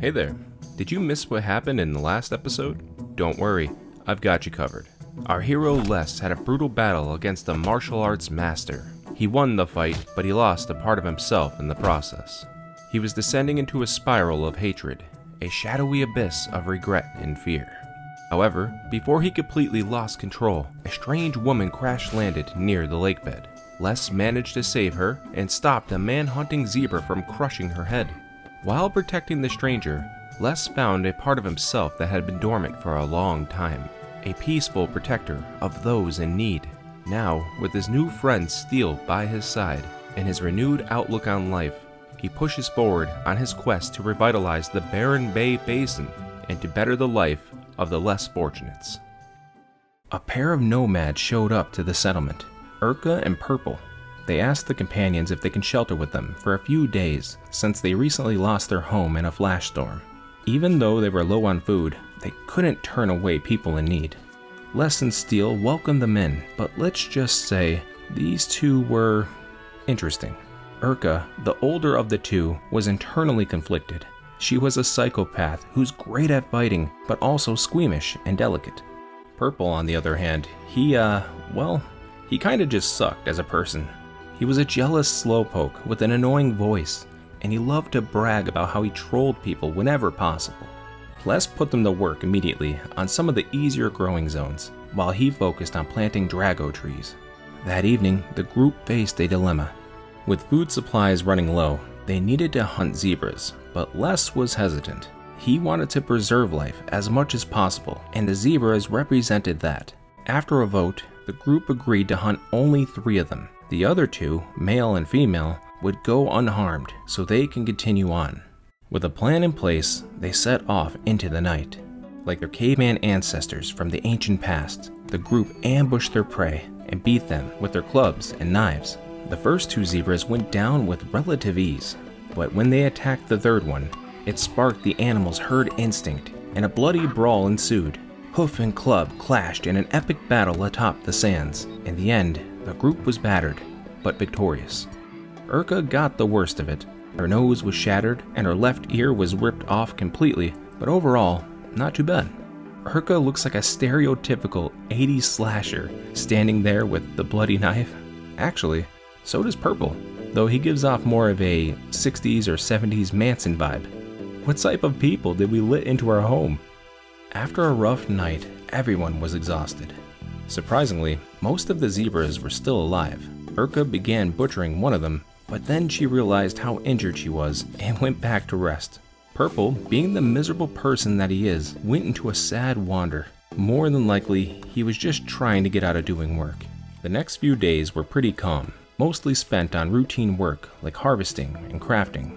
Hey there. Did you miss what happened in the last episode? Don't worry, I've got you covered. Our hero Les had a brutal battle against a martial arts master. He won the fight, but he lost a part of himself in the process. He was descending into a spiral of hatred, a shadowy abyss of regret and fear. However, before he completely lost control, a strange woman crash-landed near the lakebed. Les managed to save her and stopped a man-hunting zebra from crushing her head. While protecting the stranger, Les found a part of himself that had been dormant for a long time, a peaceful protector of those in need. Now, with his new friend Steel by his side and his renewed outlook on life, he pushes forward on his quest to revitalize the Barren Bay Basin and to better the life of the less fortunates. A pair of nomads showed up to the settlement, Urca and Purple. They asked the companions if they can shelter with them for a few days since they recently lost their home in a flash storm. Even though they were low on food, they couldn't turn away people in need. Les and Steel welcomed them in, but let's just say these two were interesting. Urca, the older of the two, was internally conflicted. She was a psychopath who's great at fighting, but also squeamish and delicate. Purple, on the other hand, he kinda just sucked as a person. He was a jealous slowpoke with an annoying voice, and he loved to brag about how he trolled people whenever possible. Les put them to work immediately on some of the easier growing zones, while he focused on planting drago trees. That evening, the group faced a dilemma. With food supplies running low, they needed to hunt zebras, but Les was hesitant. He wanted to preserve life as much as possible, and the zebras represented that. After a vote, the group agreed to hunt only 3 of them. The other 2, male and female, would go unharmed so they can continue on. With a plan in place, they set off into the night. Like their caveman ancestors from the ancient past, the group ambushed their prey and beat them with their clubs and knives. The first 2 zebras went down with relative ease, but when they attacked the third one, it sparked the animal's herd instinct, and a bloody brawl ensued. Hoof and club clashed in an epic battle atop the sands. In the end, the group was battered, but victorious. Urca got the worst of it. Her nose was shattered, and her left ear was ripped off completely, but overall, not too bad. Urca looks like a stereotypical 80s slasher standing there with the bloody knife. Actually, so does Purple, though he gives off more of a 60s or 70s Manson vibe. What type of people did we let into our home? After a rough night, everyone was exhausted. Surprisingly, most of the zebras were still alive. Urca began butchering one of them, but then she realized how injured she was and went back to rest. Purple, being the miserable person that he is, went into a sad wander. More than likely, he was just trying to get out of doing work. The next few days were pretty calm, mostly spent on routine work like harvesting and crafting.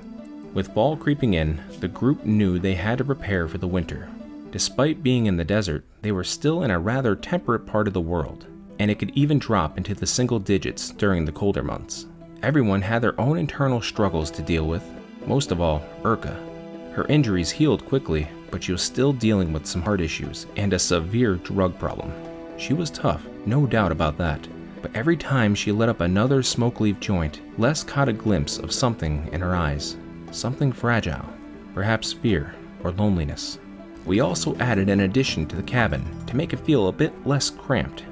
With fall creeping in, the group knew they had to prepare for the winter. Despite being in the desert, they were still in a rather temperate part of the world, and it could even drop into the single digits during the colder months. Everyone had their own internal struggles to deal with, most of all, Urca. Her injuries healed quickly, but she was still dealing with some heart issues and a severe drug problem. She was tough, no doubt about that, but every time she lit up another smoke leaf joint, Les caught a glimpse of something in her eyes. Something fragile, perhaps fear or loneliness. We also added an addition to the cabin to make it feel a bit less cramped.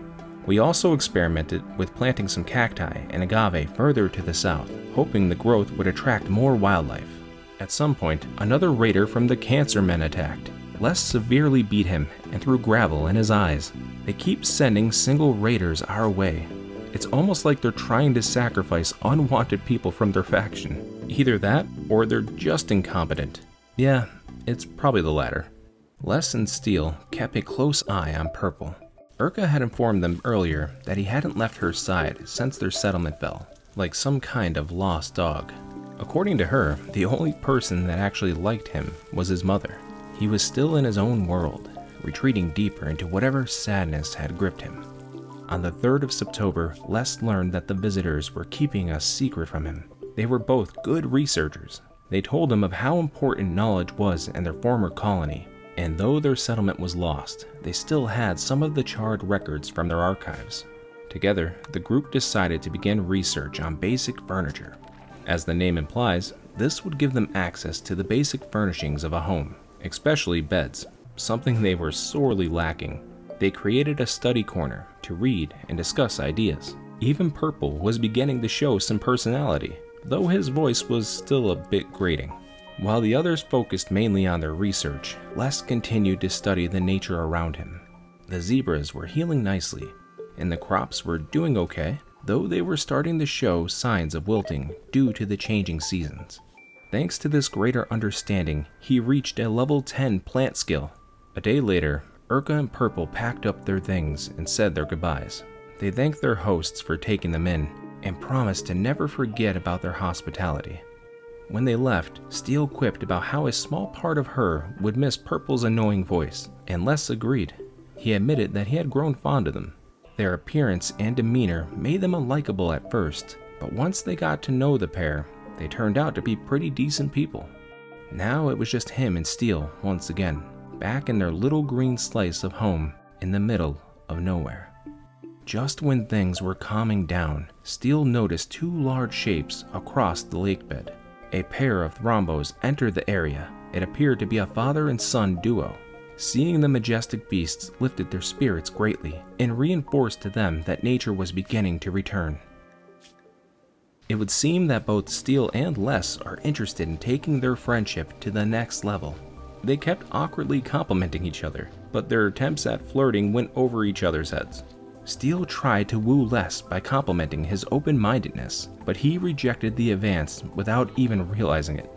We also experimented with planting some cacti and agave further to the south, hoping the growth would attract more wildlife. At some point, another raider from the Cancer Men attacked. Les severely beat him and threw gravel in his eyes. They keep sending single raiders our way. It's almost like they're trying to sacrifice unwanted people from their faction. Either that, or they're just incompetent. Yeah, it's probably the latter. Les and Steel kept a close eye on Purple. Urca had informed them earlier that he hadn't left her side since their settlement fell, like some kind of lost dog. According to her, the only person that actually liked him was his mother. He was still in his own world, retreating deeper into whatever sadness had gripped him. On the 3rd of September, Les learned that the visitors were keeping a secret from him. They were both good researchers. They told him of how important knowledge was in their former colony, and though their settlement was lost, they still had some of the charred records from their archives. Together, the group decided to begin research on basic furniture. As the name implies, This would give them access to the basic furnishings of a home, especially beds, something they were sorely lacking. They created a study corner to read and discuss ideas. Even Purple was beginning to show some personality, though his voice was still a bit grating. While the others focused mainly on their research, Les continued to study the nature around him. The zebras were healing nicely, and the crops were doing okay, though they were starting to show signs of wilting due to the changing seasons. Thanks to this greater understanding, he reached a level 10 plant skill. A day later, Urca and Purple packed up their things and said their goodbyes. They thanked their hosts for taking them in and promised to never forget about their hospitality. When they left, Steel quipped about how a small part of her would miss Purple's annoying voice, and Les agreed. He admitted that he had grown fond of them. Their appearance and demeanor made them unlikable at first, but once they got to know the pair, they turned out to be pretty decent people. Now it was just him and Steel once again, back in their little green slice of home in the middle of nowhere. Just when things were calming down, Steel noticed two large shapes across the lake bed. A pair of Thrombos entered the area. It appeared to be a father and son duo. Seeing the majestic beasts lifted their spirits greatly and reinforced to them that nature was beginning to return. It would seem that both Steel and Les are interested in taking their friendship to the next level. They kept awkwardly complimenting each other, but their attempts at flirting went over each other's heads. Steel tried to woo Les by complimenting his open-mindedness, but he rejected the advance without even realizing it.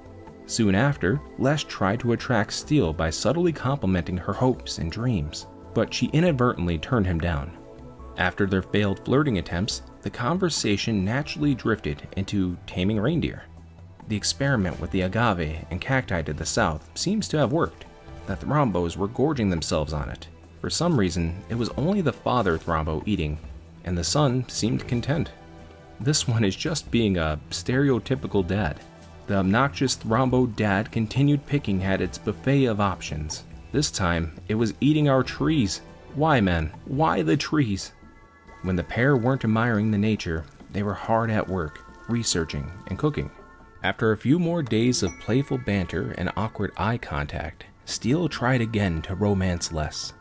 Soon after, Les tried to attract Steel by subtly complimenting her hopes and dreams, but she inadvertently turned him down. After their failed flirting attempts, the conversation naturally drifted into taming reindeer. The experiment with the agave and cacti to the south seems to have worked. The Thrombos were gorging themselves on it. For some reason, it was only the father Thrombo eating, and the son seemed content. This one is just being a stereotypical dad. The obnoxious Thrombo dad continued picking at its buffet of options. This time, it was eating our trees. Why, man? Why the trees? When the pair weren't admiring the nature, they were hard at work, researching and cooking. After a few more days of playful banter and awkward eye contact, Steel tried again to romance Les.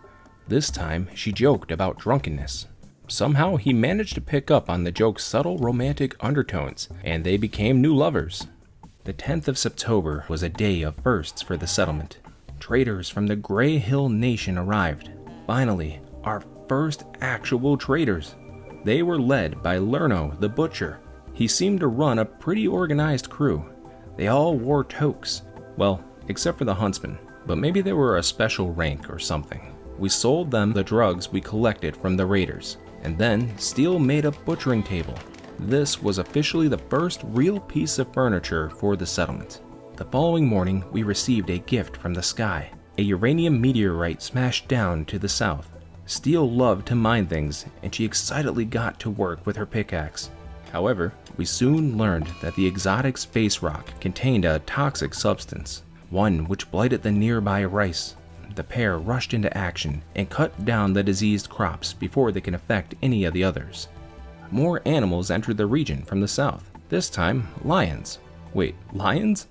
This time, she joked about drunkenness. Somehow, he managed to pick up on the joke's subtle romantic undertones, and they became new lovers. The 10th of September was a day of firsts for the settlement. Traders from the Grey Hill Nation arrived. Finally, our first actual traders. They were led by Lerno the Butcher. He seemed to run a pretty organized crew. They all wore toques. Well, except for the huntsman, but maybe they were a special rank or something. We sold them the drugs we collected from the raiders, and then Steel made a butchering table. This was officially the first real piece of furniture for the settlement. The following morning, we received a gift from the sky. A uranium meteorite smashed down to the south. Steel loved to mine things, and she excitedly got to work with her pickaxe. However, we soon learned that the exotic space rock contained a toxic substance, one which blighted the nearby rice. The pair rushed into action and cut down the diseased crops before they can affect any of the others. More animals entered the region from the south, this time lions. Wait, lions?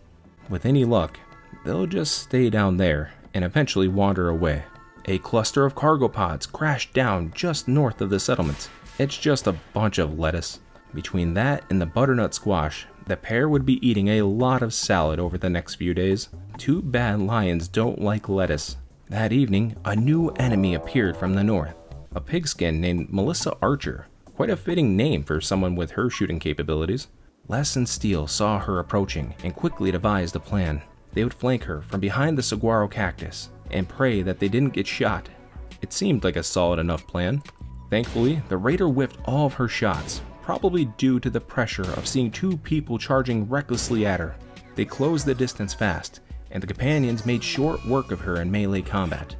With any luck, they'll just stay down there and eventually wander away. A cluster of cargo pods crashed down just north of the settlement. It's just a bunch of lettuce. Between that and the butternut squash, the pair would be eating a lot of salad over the next few days. Too bad lions don't like lettuce. That evening, a new enemy appeared from the north, a pigskin named Melissa Archer. Quite a fitting name for someone with her shooting capabilities. Les and Steel saw her approaching and quickly devised a plan. They would flank her from behind the saguaro cactus and pray that they didn't get shot. It seemed like a solid enough plan. Thankfully, the raider whiffed all of her shots, probably due to the pressure of seeing two people charging recklessly at her. They closed the distance fast, and the companions made short work of her in melee combat.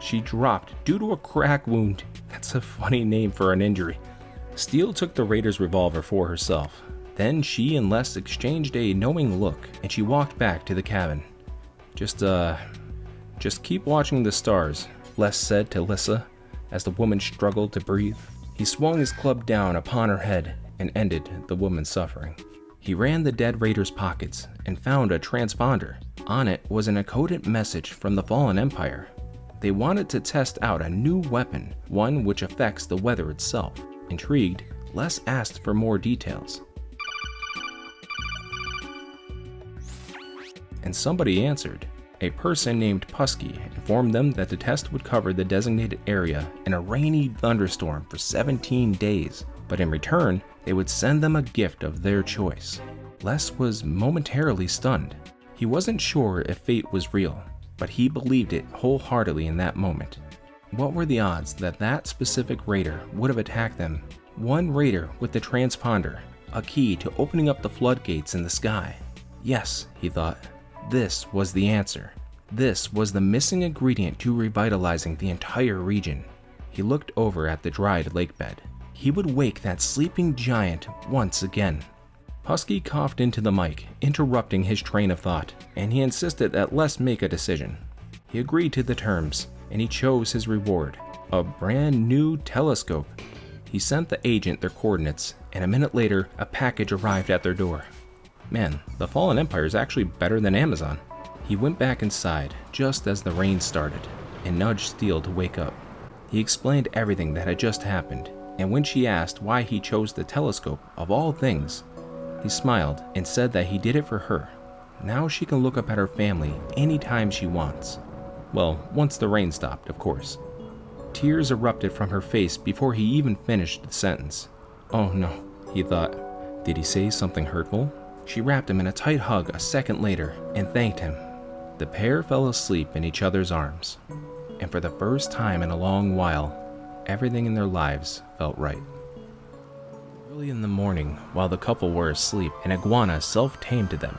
She dropped due to a crack wound. That's a funny name for an injury. Steel took the raider's revolver for herself. Then she and Les exchanged a knowing look, and she walked back to the cabin. Just keep watching the stars, Les said to Lissa as the woman struggled to breathe. He swung his club down upon her head and ended the woman's suffering. He ran the dead raider's pockets and found a transponder. On it was an encoded message from the Fallen Empire. They wanted to test out a new weapon, one which affects the weather itself. Intrigued, Les asked for more details. And somebody answered. A person named Pusky informed them that the test would cover the designated area in a rainy thunderstorm for 17 days, but in return, they would send them a gift of their choice. Les was momentarily stunned. He wasn't sure if fate was real, but he believed it wholeheartedly in that moment. What were the odds that that specific raider would have attacked them? One raider with the transponder, a key to opening up the floodgates in the sky. Yes, he thought. This was the answer. This was the missing ingredient to revitalizing the entire region. He looked over at the dried lakebed. He would wake that sleeping giant once again. Pusky coughed into the mic, interrupting his train of thought, and he insisted that Les make a decision. He agreed to the terms, and he chose his reward, a brand new telescope. He sent the agent their coordinates, and a minute later, a package arrived at their door. Man, the Fallen Empire is actually better than Amazon. He went back inside just as the rain started and nudged Steele to wake up. He explained everything that had just happened, and when she asked why he chose the telescope of all things, he smiled and said that he did it for her. Now she can look up at her family anytime she wants. Well, once the rain stopped, of course. Tears erupted from her face before he even finished the sentence. Oh no, he thought. Did he say something hurtful? She wrapped him in a tight hug a second later and thanked him. The pair fell asleep in each other's arms, and for the first time in a long while, everything in their lives felt right. Early in the morning, while the couple were asleep, an iguana self-tamed to them.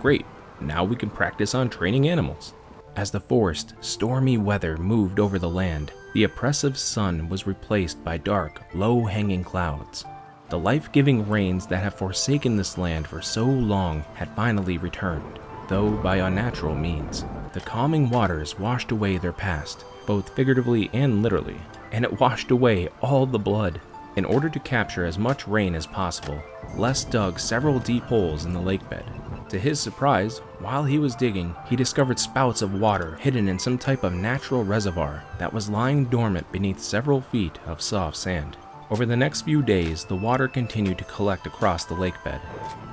Great, now we can practice on training animals. As the forest, stormy weather moved over the land, the oppressive sun was replaced by dark, low-hanging clouds. The life-giving rains that had forsaken this land for so long had finally returned, though by unnatural means. The calming waters washed away their past, both figuratively and literally, and it washed away all the blood. In order to capture as much rain as possible, Les dug several deep holes in the lakebed. To his surprise, while he was digging, he discovered spouts of water hidden in some type of natural reservoir that was lying dormant beneath several feet of soft sand. Over the next few days, the water continued to collect across the lakebed.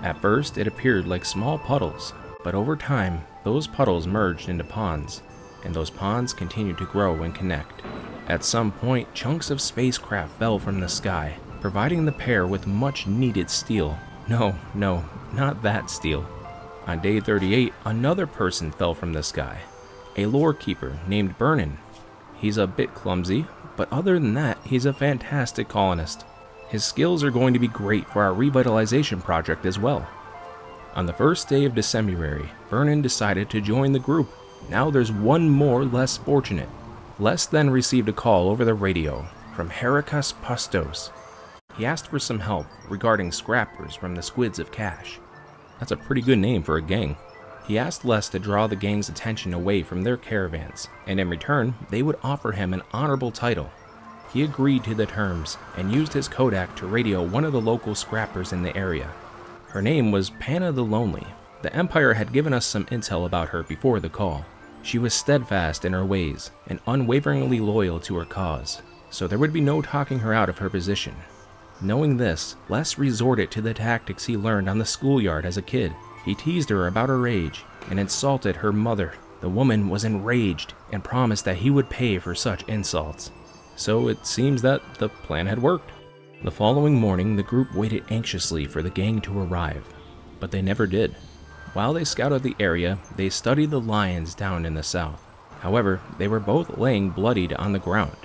At first, it appeared like small puddles, but over time, those puddles merged into ponds, and those ponds continued to grow and connect. At some point, chunks of spacecraft fell from the sky, providing the pair with much-needed steel. No, not that steel. On day 38, another person fell from the sky, a lore keeper named Vernon. He's a bit clumsy, but other than that, he's a fantastic colonist. His skills are going to be great for our revitalization project as well. On the first day of December, Vernon decided to join the group. Now there's one more less fortunate. Les then received a call over the radio from Herakas Pustos. He asked for some help regarding scrappers from the Squids of Cash. That's a pretty good name for a gang. He asked Les to draw the gang's attention away from their caravans, and in return, they would offer him an honorable title. He agreed to the terms and used his Kodak to radio one of the local scrappers in the area. Her name was Panna the Lonely. The Empire had given us some intel about her before the call. She was steadfast in her ways and unwaveringly loyal to her cause, so there would be no talking her out of her position. Knowing this, Les resorted to the tactics he learned on the schoolyard as a kid. He teased her about her age and insulted her mother. The woman was enraged and promised that he would pay for such insults. So it seems that the plan had worked. The following morning, the group waited anxiously for the gang to arrive, but they never did. While they scouted the area, they studied the lions down in the south. However, they were both laying bloodied on the ground.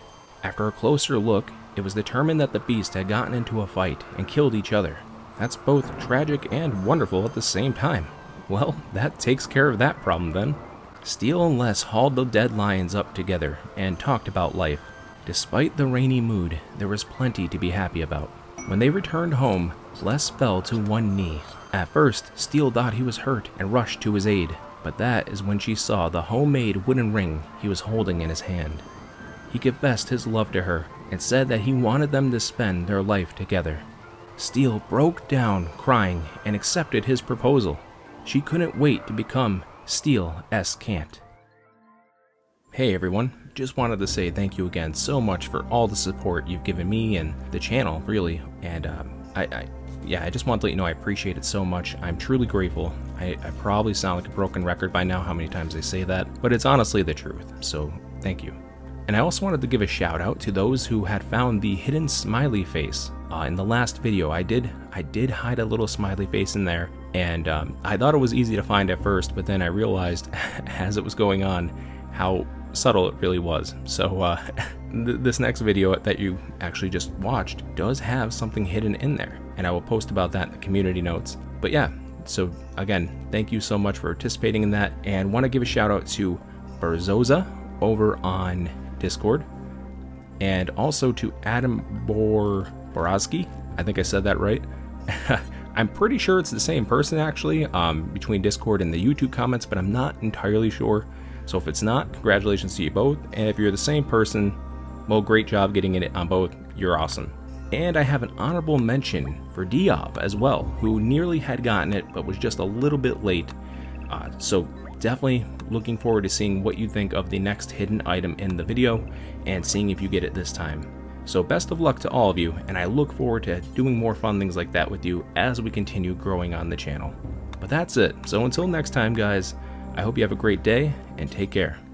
After a closer look, it was determined that the beasts had gotten into a fight and killed each other. That's both tragic and wonderful at the same time. Well, that takes care of that problem then. Steele and Les hauled the dead lions up together and talked about life. Despite the rainy mood, there was plenty to be happy about. When they returned home, Les fell to one knee. At first, Steele thought he was hurt and rushed to his aid, but that is when she saw the homemade wooden ring he was holding in his hand. He confessed his love to her and said that he wanted them to spend their life together. Steele broke down crying and accepted his proposal. She couldn't wait to become Steele S. Cant. Hey everyone, just wanted to say thank you again so much for all the support you've given me and the channel, really, and I just want to let you know I appreciate it so much. I'm truly grateful. I probably sound like a broken record by now how many times I say that, but it's honestly the truth, so thank you. And I also wanted to give a shout out to those who had found the hidden smiley face. In the last video, I did hide a little smiley face in there, and I thought it was easy to find at first, but then I realized as it was going on how subtle it really was. So this next video that you actually just watched does have something hidden in there, and I will post about that in the community notes. But yeah, so again, thank you so much for participating in that, and want to give a shout out to Barzoza over on Discord, and also to Adam Borowski. I think I said that right. I'm pretty sure it's the same person actually, between Discord and the YouTube comments, but I'm not entirely sure. So if it's not, congratulations to you both, and if you're the same person, well, great job getting in it on both. You're awesome. And I have an honorable mention for Diop as well, who nearly had gotten it but was just a little bit late. So definitely looking forward to seeing what you think of the next hidden item in the video and seeing if you get it this time. So best of luck to all of you, and I look forward to doing more fun things like that with you as we continue growing on the channel. But that's it. So until next time, guys, I hope you have a great day and take care.